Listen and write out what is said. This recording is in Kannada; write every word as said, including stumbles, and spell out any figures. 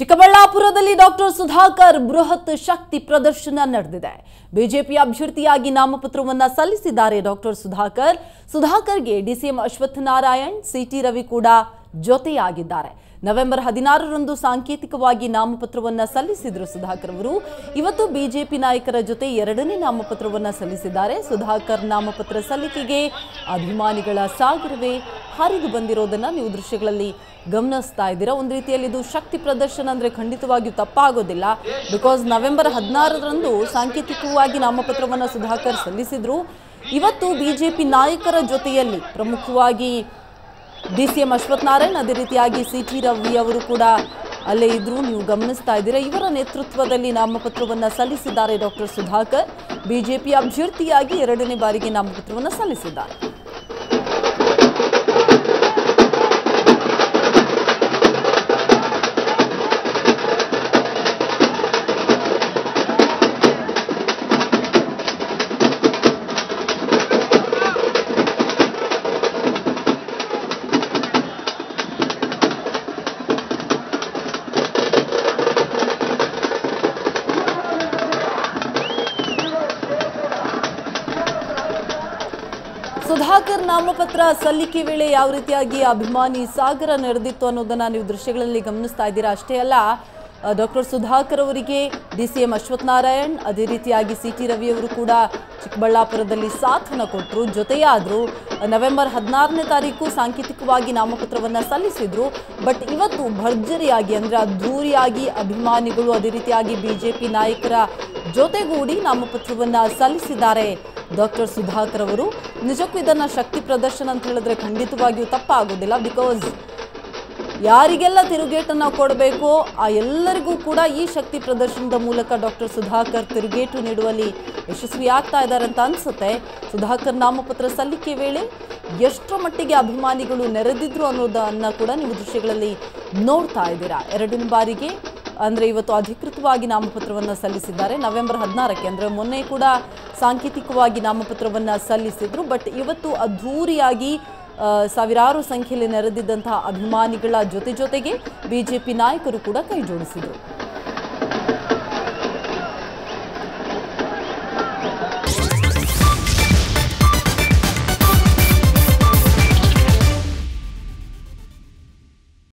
ಚಿಕ್ಕಬಳ್ಳಾಪುರದಲ್ಲಿ ಡಾಕ್ಟರ್ ಸುಧಾಕರ್ ಬೃಹತ್ ಶಕ್ತಿ ಪ್ರದರ್ಶನ ನಡೆದಿದೆ। ಬಿಜೆಪಿ ಅಭ್ಯರ್ಥಿಯಾಗಿ ನಾಮಪತ್ರವನ್ನು ಸಲ್ಲಿಸಿದ್ದಾರೆ ಡಾಕ್ಟರ್ ಸುಧಾಕರ್ ಸುಧಾಕರ್ಗೆ ಡಿಸಿಎಂ ಅಶ್ವತ್ಥ ನಾರಾಯಣ್ ಸಿಟಿ ರವಿ ಕೂಡ ಜೊತೆಯಾಗಿದ್ದಾರೆ। ನವೆಂಬರ್ ಹದಿನಾರು ರಂದು ಸಾಂಕೇತಿಕವಾಗಿ ನಾಮಪತ್ರವನ್ನು ಸಲ್ಲಿಸಿದರು ಸುಧಾಕರ್ ಅವರು। ಇವತ್ತು ಬಿಜೆಪಿ ನಾಯಕರ ಜೊತೆ ಎರಡನೇ ನಾಮಪತ್ರವನ್ನು ಸಲ್ಲಿಸಿದ್ದಾರೆ। ಸುಧಾಕರ್ ನಾಮಪತ್ರ ಸಲ್ಲಿಕೆಗೆ ಅಭಿಮಾನಿಗಳ ಸಾಗರವೇ ಹಾರಿದು ಬಂದಿರೋದನ್ನ ನೀವು ದೃಶ್ಯಗಳಲ್ಲಿ ಗಮನಿಸ್ತಾ ಇದ್ದೀರಾ। ಒಂದು ರೀತಿಯಲ್ಲಿ ಇದು ಶಕ್ತಿ ಪ್ರದರ್ಶನ ಅಂದರೆ ಖಂಡಿತವಾಗಿಯೂ ತಪ್ಪಾಗೋದಿಲ್ಲ। ಬಿಕಾಸ್ ನವೆಂಬರ್ ಹದಿನಾರರಂದು ಸಾಂಕೇತಿಕವಾಗಿ ನಾಮಪತ್ರವನ್ನು ಸುಧಾಕರ್ ಸಲ್ಲಿಸಿದ್ರು। ಇವತ್ತು ಬಿಜೆಪಿ ನಾಯಕರ ಜೊತೆಯಲ್ಲಿ ಪ್ರಮುಖವಾಗಿ ಡಿ ಸಿ ಎಂ ಅಶ್ವತ್ಥನಾರಾಯಣ್, ಅದೇ ರೀತಿಯಾಗಿ ಸಿ ಟಿ ರವಿ ಅವರು ಕೂಡ ಅಲ್ಲೇ ಇದ್ರು, ನೀವು ಗಮನಿಸ್ತಾ ಇದ್ದೀರಾ। ಇವರ ನೇತೃತ್ವದಲ್ಲಿ ನಾಮಪತ್ರವನ್ನು ಸಲ್ಲಿಸಿದ್ದಾರೆ ಡಾಕ್ಟರ್ ಸುಧಾಕರ್। ಬಿಜೆಪಿ ಅಭ್ಯರ್ಥಿಯಾಗಿ ಎರಡನೇ ಬಾರಿಗೆ ನಾಮಪತ್ರವನ್ನು ಸಲ್ಲಿಸಿದ್ದಾರೆ। ಸುಧಾಕರ್ ನಾಮಪತ್ರ ಸಲ್ಲಿಕೆ ವೇಳೆ ಯಾವ ರೀತಿಯಾಗಿ ಅಭಿಮಾನಿ ಸಾಗರ ನಡೆದಿತ್ತು ಅನ್ನೋದನ್ನು ನೀವು ದೃಶ್ಯಗಳಲ್ಲಿ ಗಮನಿಸ್ತಾ ಇದ್ದೀರಾ। ಅಷ್ಟೇ ಅಲ್ಲ, ಡಾಕ್ಟರ್ ಸುಧಾಕರ್ ಅವರಿಗೆ ಡಿ ಸಿ ಎಂ ಅಶ್ವತ್ಥನಾರಾಯಣ್, ಅದೇ ರೀತಿಯಾಗಿ ಸಿ ಟಿ ರವಿ ಅವರು ಕೂಡ ಚಿಕ್ಕಬಳ್ಳಾಪುರದಲ್ಲಿ ಸಾಥನ ಕೊಟ್ಟರು, ಜೊತೆಯಾದರು। ನವೆಂಬರ್ ಹದಿನಾರನೇ ತಾರೀಕು ಸಾಂಕೇತಿಕವಾಗಿ ನಾಮಪತ್ರವನ್ನು ಸಲ್ಲಿಸಿದರು। ಬಟ್ ಇವತ್ತು ಭರ್ಜರಿಯಾಗಿ ಅಂದರೆ ಅದ್ಧೂರಿಯಾಗಿ ಅಭಿಮಾನಿಗಳು, ಅದೇ ರೀತಿಯಾಗಿ ಬಿ ಜೆ ಪಿ ನಾಯಕರ ಜೊತೆಗೂಡಿ ನಾಮಪತ್ರವನ್ನು ಸಲ್ಲಿಸಿದ್ದಾರೆ ಡಾಕ್ಟರ್ ಸುಧಾಕರ್ ಅವರು। ನಿಜಕ್ಕೂ ಇದನ್ನು ಶಕ್ತಿ ಪ್ರದರ್ಶನ ಅಂತ ಹೇಳಿದ್ರೆ ಖಂಡಿತವಾಗಿಯೂ ತಪ್ಪಾಗೋದಿಲ್ಲ। ಬಿಕಾಸ್ ಯಾರಿಗೆಲ್ಲ ತಿರುಗೇಟನ್ನು ಕೊಡಬೇಕೋ ಆ ಎಲ್ಲರಿಗೂ ಕೂಡ ಈ ಶಕ್ತಿ ಪ್ರದರ್ಶನದ ಮೂಲಕ ಡಾಕ್ಟರ್ ಸುಧಾಕರ್ ತಿರುಗೇಟು ನೀಡುವಲ್ಲಿ ಯಶಸ್ವಿಯಾಗ್ತಾ ಇದ್ದಾರೆ ಅಂತ ಅನಿಸುತ್ತೆ। ಸುಧಾಕರ್ ನಾಮಪತ್ರ ಸಲ್ಲಿಕೆ ವೇಳೆ ಎಷ್ಟರ ಮಟ್ಟಿಗೆ ಅಭಿಮಾನಿಗಳು ನೆರೆದಿದ್ರು ಅನ್ನೋದನ್ನು ಕೂಡ ನೀವು ದೃಶ್ಯಗಳಲ್ಲಿ ನೋಡ್ತಾ ಇದ್ದೀರಾ। ಎರಡನೇ ಬಾರಿಗೆ ಅಂದರೆ ಇವತ್ತು ಅಧಿಕೃತವಾಗಿ ನಾಮಪತ್ರವನ್ನು ಸಲ್ಲಿಸಿದ್ದಾರೆ ನವೆಂಬರ್ ಹದಿನಾರಕ್ಕೆ, ಅಂದರೆ ಮೊನ್ನೆ ಕೂಡ ಸಾಂಕೇತಿಕವಾಗಿ ನಾಮಪತ್ರವನ್ನು ಸಲ್ಲಿಸಿದ್ರು। ಬಟ್ ಇವತ್ತು ಅದ್ಧೂರಿಯಾಗಿ ಸಾವಿರಾರು ಸಂಖ್ಯೆಯಲ್ಲಿ ನೆರೆದಿದ್ದಂತಹ ಅಭಿಮಾನಿಗಳ ಜೊತೆ ಜೊತೆಗೆ ಬಿಜೆಪಿ ನಾಯಕರು ಕೂಡ ಕೈ ಜೋಡಿಸಿದರು।